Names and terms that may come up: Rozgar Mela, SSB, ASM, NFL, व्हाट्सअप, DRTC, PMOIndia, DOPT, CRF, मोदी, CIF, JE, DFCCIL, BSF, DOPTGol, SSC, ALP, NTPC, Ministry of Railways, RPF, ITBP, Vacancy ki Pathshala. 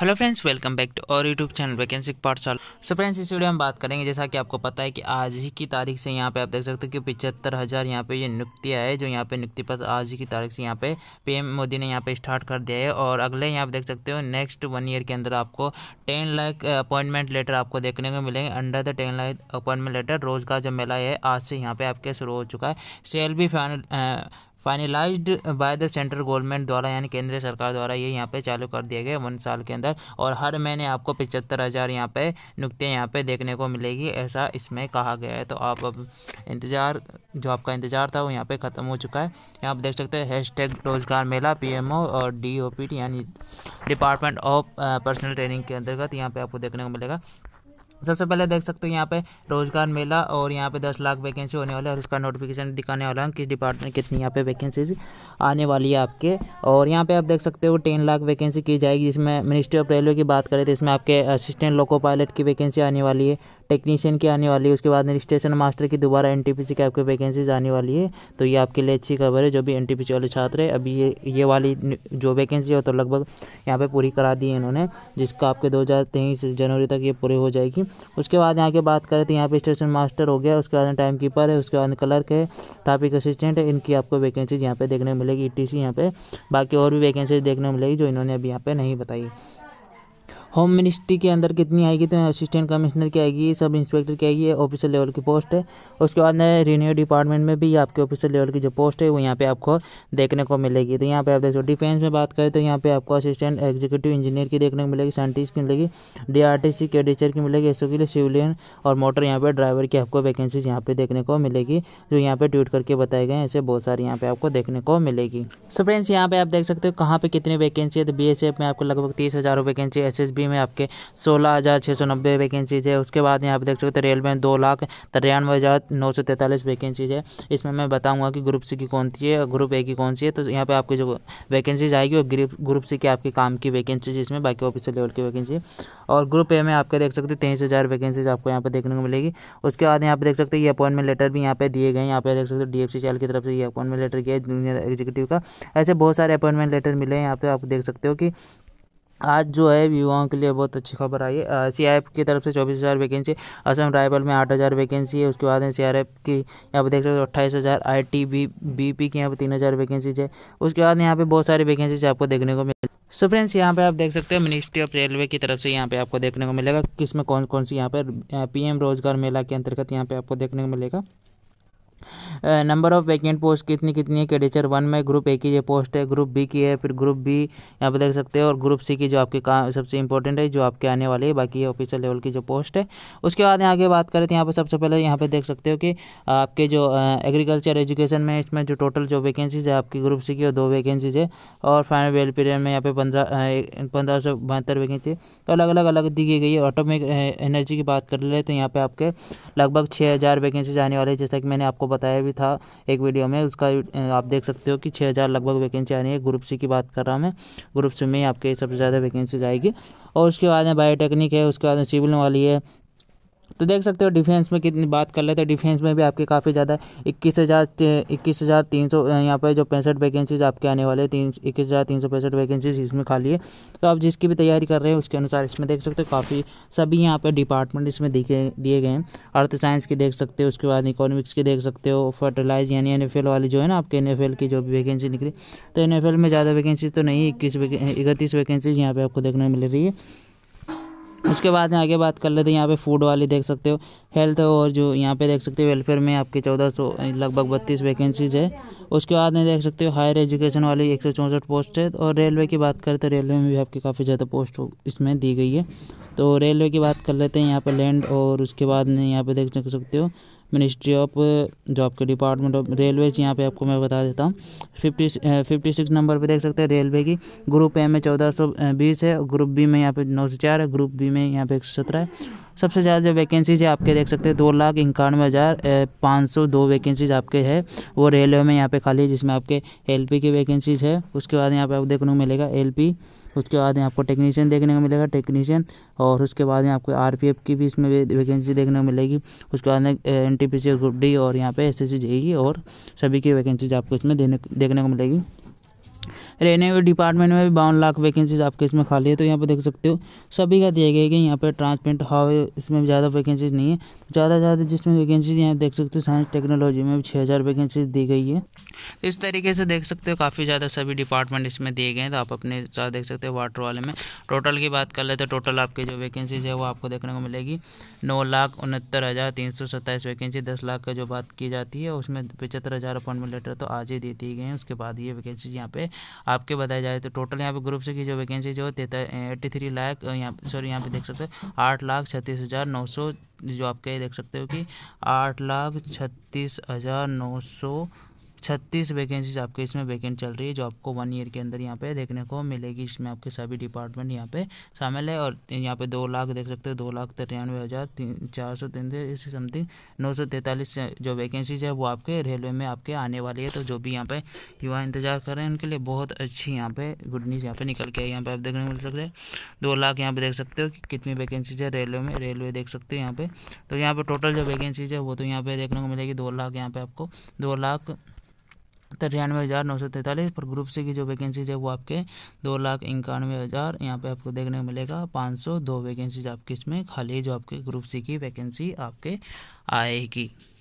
Hello friends, welcome back to our YouTube channel vacancy Pathshala. So friends, इस video में बात करेंगे, जैसा कि आपको पता है कि आज ही की तारीख से यहाँ पे आप देख सकते हो कि 75,000 यहाँ पे ये नियुक्ति है, जो यहाँ पे नियुक्ति पत्र आज ही की तारीख से यहाँ पे पीएम मोदी ने यहाँ पे स्टार्ट कर दिया है। और अगले यहाँ पे देख सकते हो नेक्स्ट 1 ईयर के अंदर आपको 10 लाख अपॉइंटमेंट लेटर आपको देखने को मिलेंगे। Under the 10 lakh appointment letter रोजगार जो मेला है आज से यहाँ पे आपके शुरू हो चुका है। सेल भी finalised by the central government द्वारा, यानी केंद्र सरकार द्वारा ये यहाँ पे चालू कर दिए गए 1 साल के अंदर। और हर महीने आपको 75,000 यहाँ पे नियुक्तियाँ यहाँ पे देखने को मिलेगी, ऐसा इसमें कहा गया है। तो आप अब इंतज़ार, जो आपका इंतज़ार था वो यहाँ पे ख़त्म हो चुका है। यहाँ आप देख सकते हैं हैशटैग रोजगार मेला पीएमओ और DOPT यानी डिपार्टमेंट ऑफ पर्सनल ट्रेनिंग के अंतर्गत यहाँ पर आपको देखने को मिलेगा। सबसे पहले देख सकते हो यहाँ पे रोजगार मेला, और यहाँ पे 10 लाख वैकेंसी होने वाले और इसका नोटिफिकेशन दिखाने वाला हूँ किस डिपार्टमेंट कितनी यहाँ पे वैकेंसीज आने वाली है आपके। और यहाँ पे आप देख सकते हो 10 लाख वैकेंसी की जाएगी। इसमें मिनिस्ट्री ऑफ रेलवे की बात करें तो इसमें आपके असिस्टेंट लोको पायलट की वैकेंसी आने वाली है, टेक्नीशियन की आने वाली है, उसके बाद स्टेशन मास्टर की दोबारा NTPC की आपकी वैकेंसीज आने वाली है। तो ये आपके लिए अच्छी खबर है, जो भी NTPC वाले छात्र है। अभी ये वाली जो वैकेंसी है तो लगभग यहाँ पे पूरी करा दी है इन्होंने, जिसका आपके 2023 जनवरी तक ये पूरी हो जाएगी। उसके बाद यहाँ की बात करें तो यहाँ पे स्टेशन मास्टर हो गया, उसके बाद टाइम कीपर है, उसके बाद क्लर्क है, ट्रैफिक असिस्टेंट है, इनकी आपको वैकेंसीज यहाँ पे देखने को मिलेगी। ETC यहाँ पे बाकी और भी वैकेंसीज देखने को मिलेगी जो इन्होंने अभी यहाँ पे नहीं बताई। होम मिनिस्ट्री के अंदर कितनी आएगी तो असिस्टेंट कमिश्नर की आएगी, सब इंस्पेक्टर की आएगी, ऑफिसर लेवल की पोस्ट है। उसके बाद रेवेन्यू डिपार्टमेंट में भी आपके ऑफिसर लेवल की जो पोस्ट है वो यहाँ पे आपको देखने को मिलेगी। तो यहाँ पे आप देख सकते हो। डिफेंस में बात करें तो यहाँ पे आपको असिस्टेंट एग्जीक्यूटिव इंजीनियर की देखने को मिलेगी, साइंटिस्ट की मिलेगी, DRTC के एडिचर की मिलेगी, ऐसो के लिए सिविलियन और मोटर यहाँ पर ड्राइवर की आपको वैकेंसीज यहाँ पे देखने को मिलेगी, जो यहाँ पे ट्वीट करके बताए गए हैं। ऐसे बहुत सारी यहाँ पे आपको देखने को मिलेगी। सो फ्रेंड्स, यहाँ पे आप देख सकते हो कहाँ पे कितनी वैकेंसी है। तो BSF में आपको लगभग 30,000 वैकेंसी, SSB में आपके 16,690 वैकेंसीज है। उसके बाद यहाँ पे देख सकते हो रेलवे में 2,93,943 वैकेंसीज है। इसमें मैं बताऊंगा कि ग्रुप सी की कौन सी है, ग्रुप ए की कौन सी है। तो यहाँ पे आपकी जो वैकेंसीज आएगी वो ग्रुप सी के आपके काम की वैकेंसीज, इसमें बाकी ऑफिसर लेवल की वैकेंसी। और ग्रुप ए में आपके देख सकते हो 23,000 वैकेंसीज आपको यहाँ पे देखने को मिलेगी। उसके बाद यहाँ पे देख सकते हो ये अपॉइंटमेंट लेटर भी यहाँ पे दिए गए। यहाँ पे देख सकते हो DFCCIL की तरफ से ये अपॉइंटमेंट लेटर किया है एग्जीक्यूटिव का। ऐसे बहुत सारे अपॉइंटमेंट लेटर मिले हैं। यहाँ पे आप देख सकते हो कि आज जो है युवाओं के लिए बहुत अच्छी खबर आई है। CIF की तरफ से 24,000 वैकेंसी, असम राइफल में 8,000 वैकेंसी है। उसके बाद CRF की यहाँ पे देख सकते हो 28,000, ITBP की यहाँ पे 3,000 वैकेंसीज है। उसके बाद यहाँ पे बहुत सारी वैकेंसीज आपको देखने को मिले। सो फ्रेंड्स, यहाँ पे आप देख सकते हो मिनिस्ट्री ऑफ रेलवे की तरफ से यहाँ पे आपको देखने को मिलेगा किस में कौन कौन सी यहाँ पे PM रोजगार मेला के अंतर्गत यहाँ पे आपको देखने को मिलेगा। नंबर ऑफ वैकेंट पोस्ट कितनी कितनी है। कैडेचर 1 में ग्रुप A की जो पोस्ट है, ग्रुप B की है, फिर ग्रुप B यहाँ पे देख सकते हो, और ग्रुप C की जो आपके काम सबसे इंपॉर्टेंट है जो आपके आने वाली है। बाकी ये ऑफिसर लेवल की जो पोस्ट है। उसके बाद यहाँ की बात करें तो यहाँ पे सबसे पहले यहाँ पे देख सकते हो कि आपके जो एग्रीकल्चर एजुकेशन में इसमें जो टोटल जो वैकेंसीज है आपकी ग्रुप C की 2 वैकेंसीज है। और फाइनल वेलफेयर में यहाँ पे 15,072 वैकेंसी तो अलग अलग दी गई है। ऑटोमेटिक एनर्जी की बात कर ले तो यहाँ पे आपके लगभग 6,000 वैकेंसीज आने वाली है, जैसा कि मैंने आपको बताया भी था एक वीडियो में। उसका आप देख सकते हो कि 6,000 लगभग वैकेंसी आनी है। ग्रुप सी की बात कर रहा हूँ मैं, ग्रुप सी में आपके सबसे ज़्यादा वैकेंसी आएगी। और उसके बाद में बायोटेक्निक है, उसके बाद में सिविल वाली है। तो देख सकते हो डिफेंस में कितनी बात कर लेते हैं। डिफेंस में भी आपके काफ़ी ज़्यादा 21,300 यहाँ पर जो 65 वैकेंसीज आपके आने वाले 21,365 वैकेंसीज इसमें खाली है। तो आप जिसकी भी तैयारी कर रहे हैं उसके अनुसार इसमें देख सकते हो काफ़ी सभी यहाँ पे डिपार्टमेंट इसमें दिए गए हैं। अर्थ साइंस की देख सकते हो, उसके बाद इकोनॉमिक्स की देख सकते हो, फर्टिलाइज यानी NFL वाली जो है ना आपके NFL की जो भी वैकेंसी निकली तो NFL में ज़्यादा वैकेंसी तो नहीं, 31 वैकेंसीज यहाँ पर आपको देखने मिल रही है। उसके बाद में आगे बात कर लेते हैं यहाँ पे फूड वाली देख सकते हो, हेल्थ और जो यहाँ पे देख सकते हो वेलफेयर में आपके 1,400 लगभग 32 वैकेंसीज है। उसके बाद में देख सकते हो हायर एजुकेशन वाली 164 पोस्ट है। और रेलवे की बात करें तो रेलवे में भी आपकी काफ़ी ज़्यादा पोस्ट इसमें दी गई है। तो रेलवे की बात कर लेते हैं यहाँ पर लैंड, और उसके बाद में यहाँ पर देख सकते हो मिनिस्ट्री ऑफ जो आपके डिपार्टमेंट ऑफ रेलवेज यहाँ पे आपको मैं बता देता हूँ। 56 नंबर पे देख सकते हैं रेलवे की, ग्रुप ए में 1420 है, ग्रुप बी में यहाँ पे 904 है, ग्रुप बी में यहाँ पे 117 है। सबसे ज़्यादा जो वैकेंसीज है आपके देख सकते हैं 2,91,502 वैकेंसीज आपके है वो रेलवे में यहाँ पे खाली है, जिसमें आपके ALP की वैकेंसीज है। उसके बाद यहाँ पे आपको देखने को मिलेगा ALP, उसके बाद यहाँ आपको टेक्नीशियन देखने को मिलेगा टेक्नीशियन, और उसके बाद यहाँ आपको RPF की भी इसमें वैकेंसी देखने को मिलेगी। उसके बाद NTPC और ग्रुप D और यहाँ पे SSC JE और सभी की वैकेंसीज आपको इसमें देखने को मिलेगी। रेवेन्यू डिपार्टमेंट में भी 52 लाख वैकेंसीज आपके इसमें खाली है। तो यहाँ पे देख सकते हो सभी का दिया गया कि यहाँ पे ट्रांसपेरेंट हाव इसमें भी ज़्यादा वैकेंसीज नहीं है। ज़्यादा जिसमें वैकेंसीज यहाँ देख सकते हो साइंस टेक्नोलॉजी में भी 6000 वैकेंसीज दी गई है। तो इस तरीके से देख सकते हो काफ़ी ज़्यादा सभी डिपार्टमेंट इसमें दिए गए हैं। तो आप अपने साथ देख सकते हो वाटर वाले में टोटल की बात कर लेते हैं। टोटल आपके जो वैकेंसीज है वो आपको देखने को मिलेगी 9,69,327 वैकेंसी। 10 लाख का जो बात की जाती है उसमें 75,000 अपॉइंटमेंट लेटर तो आज ही दे दिए गए हैं। उसके बाद ये वैकेंसी यहाँ पे आपके बताया जाए तो टोटल यहाँ पे ग्रुप से की जो वैकेंसी जो 83 लाख यहाँ पे देख सकते हो 8,36,900 जो आपके देख सकते हो कि 8,36,936 वैकेंसीज आपके इसमें वैकेंट चल रही है जो आपको 1 ईयर के अंदर यहाँ पे देखने को मिलेगी। इसमें आपके सभी डिपार्टमेंट यहाँ पे शामिल है। और यहाँ पे 2 लाख देख सकते हो 2,93,403 इसी समथिंग 943 जो वैकेंसीज है वो आपके रेलवे में आपके आने वाली है। तो जो भी यहाँ पे युवा इंतजार कर रहे हैं उनके लिए बहुत अच्छी यहाँ पे गुड न्यूज़ यहाँ पे निकल के आई। यहाँ पे आप देखने को मिल सकते हैं 2 लाख यहाँ पे देख सकते हो कि कितनी वैकेंसीज है रेलवे में। रेलवे देख सकते हो यहाँ पे तो यहाँ पे टोटल जो वैकेंसीज है वो तो यहाँ पे देखने को मिलेगी 2 लाख यहाँ पे आपको 2,93,943 पर ग्रुप सी की जो वैकेंसीज है वो आपके 2,91,000 यहाँ पे आपको देखने को मिलेगा। 502 वैकेंसीज आपके इसमें खाली जो आपके ग्रुप सी की वैकेंसी आपके आएगी।